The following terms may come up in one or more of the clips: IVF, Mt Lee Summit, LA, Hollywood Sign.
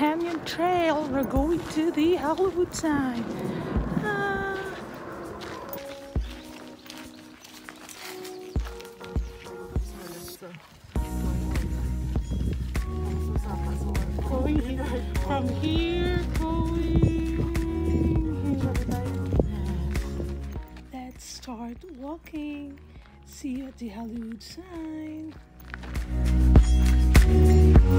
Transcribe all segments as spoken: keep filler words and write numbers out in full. canyon trail. We're going to the Hollywood Sign. Ah. Going here, from here, going here. Let's start walking. See you at the Hollywood Sign. Oh,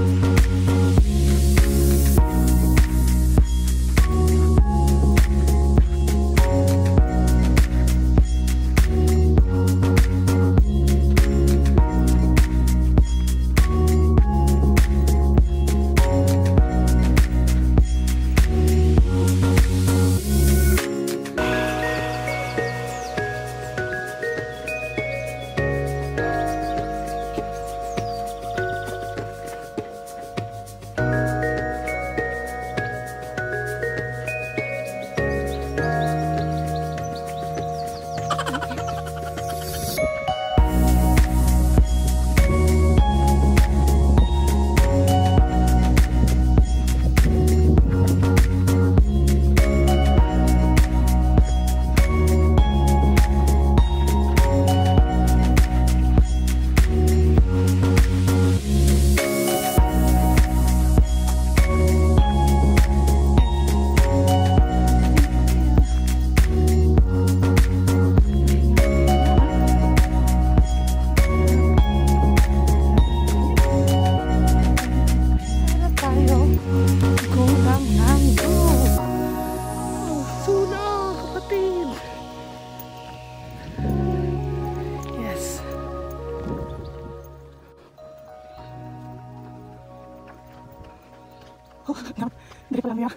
no, hindi ko lang yan.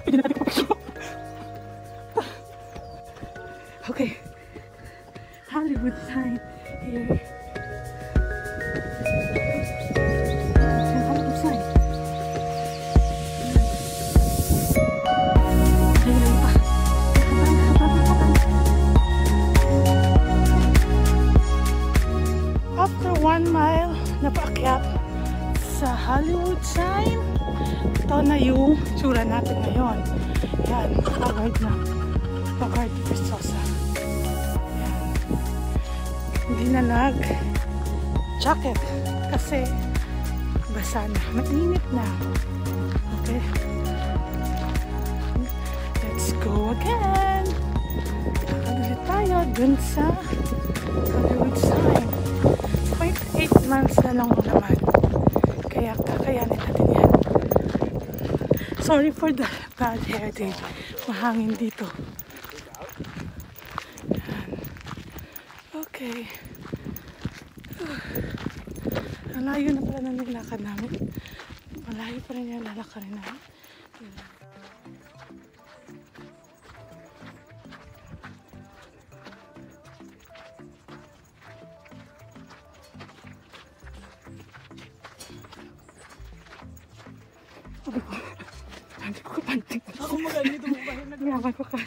Pwede na natin kapapasyo. Okay. Hollywood Sign here. one mile na paakyat sa Hollywood Sign. Ito na yung tsura natin ngayon. Yan, pagard na. Pagard de Versosa. Yan. Hindi na nag-jacket kasi basa na. Mainit na. Okay. Let's go again. Pagkagulit tayo dun sa Hollywood Sign. eight months na lang naman. Kaya kakayanin natin yan. Sorry for the bad hair day. Mahangin dito. Okay. Ang layo na pala na naglakad namin. Malayo pa rin yung lalakarin namin. Hindi ko kapanting. Ako magandito mo ba? Ngayaman ko ka.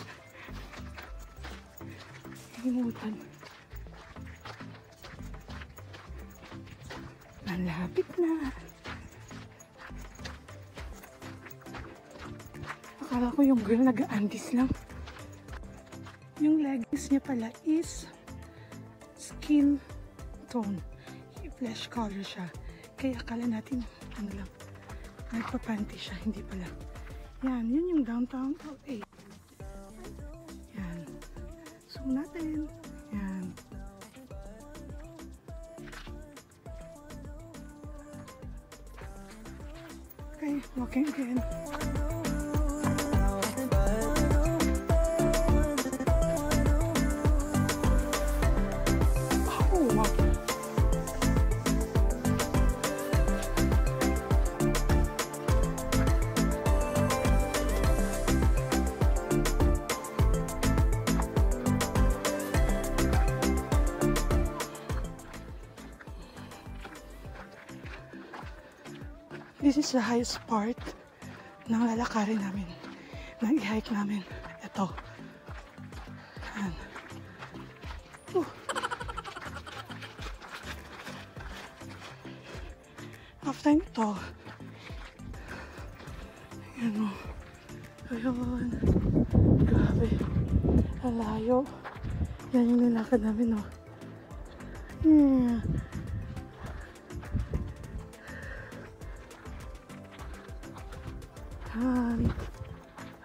Hinimutan. Malapit na. Akala ko yung girl nag-aandis lang. Yung leggings niya pala is skin tone. Flesh color siya. Kaya akala natin ano lang. Nagpapanti siya. Hindi pala. Yan, yun yung downtown L A. Yan. Zoom natin. Yan. Okay, walking again. This is the highest part ng lalakarin namin, ng i-hike namin. Ito. Yan. something, so you know, ayun, grabe, alayo. Yan yung nilakad namin, no? Yeah. Yan,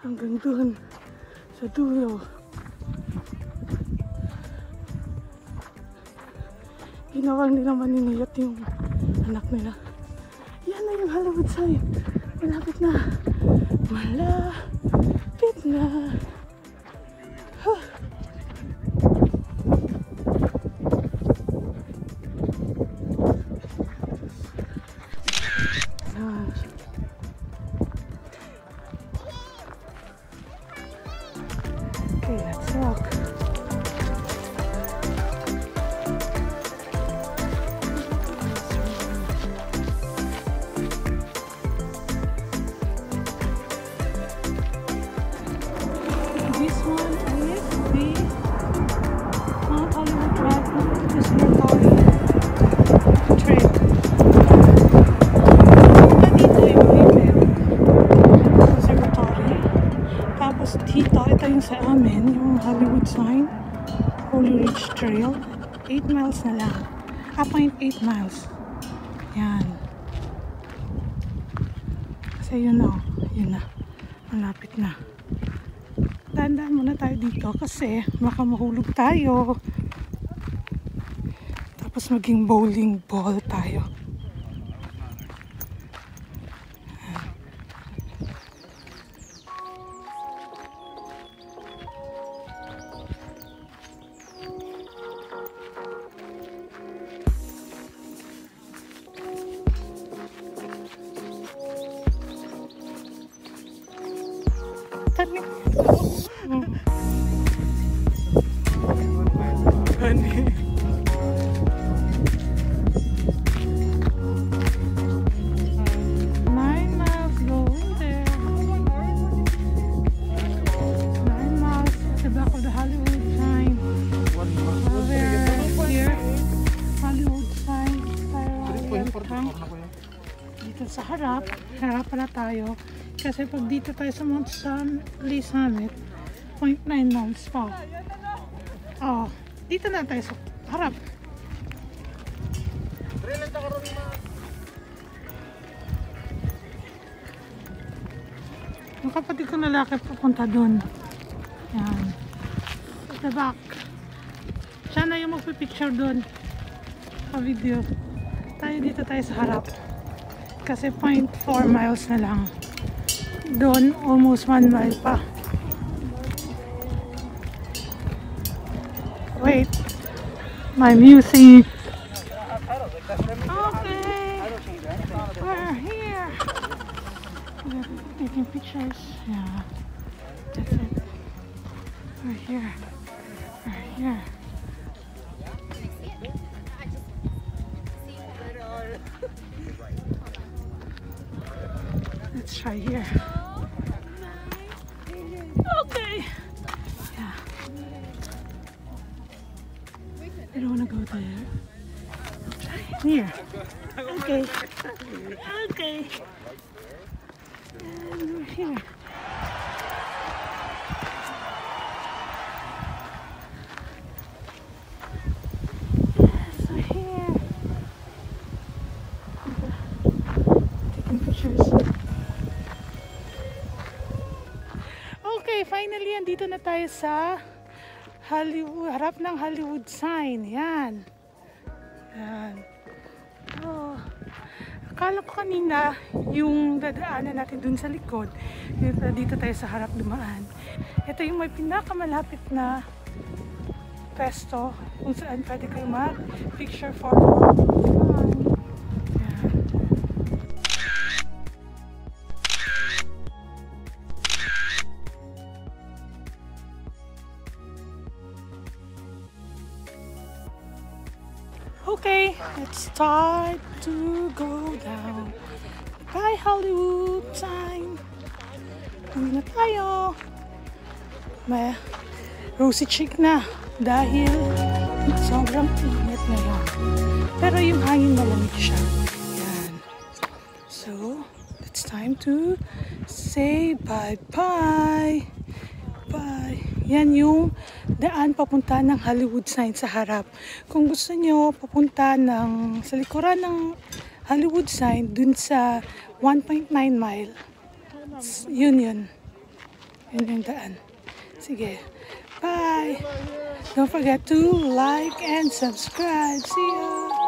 hanggang doon sa dulo. Ginawa nila maniniyot yung anak nila. Yan na yung Hollywood Sign. Malapit na. Malapit na. Huh. Okay, let's walk. Sa amin, yung Hollywood Sign, Holy Ridge Trail, eight miles na lang. eight point eight miles. Yan. Kasi yun o, yun na. Malapit na. Tandaan muna tayo dito kasi baka mahulog tayo. Tapos maging bowling ball tayo. Honey. Sa harap, harap pala tayo kasi pag dito tayo sa Mount Lee Summit, zero point nine miles pa. Oh, dito na tayo sa harap. Yung kapatid ko na laki pupunta dun. Yan. At the back. Siya na yung magpipicture dun. Ka-video. Tayo dito tayo sa harap. Kasi zero point four miles na lang. Doon, almost one mile pa. Wait. My music. Okay. We're here. We're taking pictures. Yeah. That's it. We're here. We're here. Let's try here. Okay. Yeah. I don't want to go there. Try here. Okay. Okay. And we're here. Finally, andito na tayo sa Hollywood, harap ng Hollywood Sign. Yan. Yan. Oh, akala ko kanina yung dadaanan natin dun sa likod. Dito, dito tayo sa harap dumaan. Ito yung may pinakamalapit na pesto kung saan pwede kayo mag-picture for fun. Okay, it's time to go down. Bye Hollywood Sign. Hindi na tayo. May rosy cheek na dahil sobrang init na yan. Pero yung hangin malamig siya. Yan. to say bye-bye. Bye. Yan yung daan papunta ng Hollywood Sign sa harap. Kung gusto nyo papunta ng, sa likuran ng Hollywood Sign, dun sa one point nine mile. Yun yun. Yun yung daan. Sige. Bye! Don't forget to like and subscribe. See ya!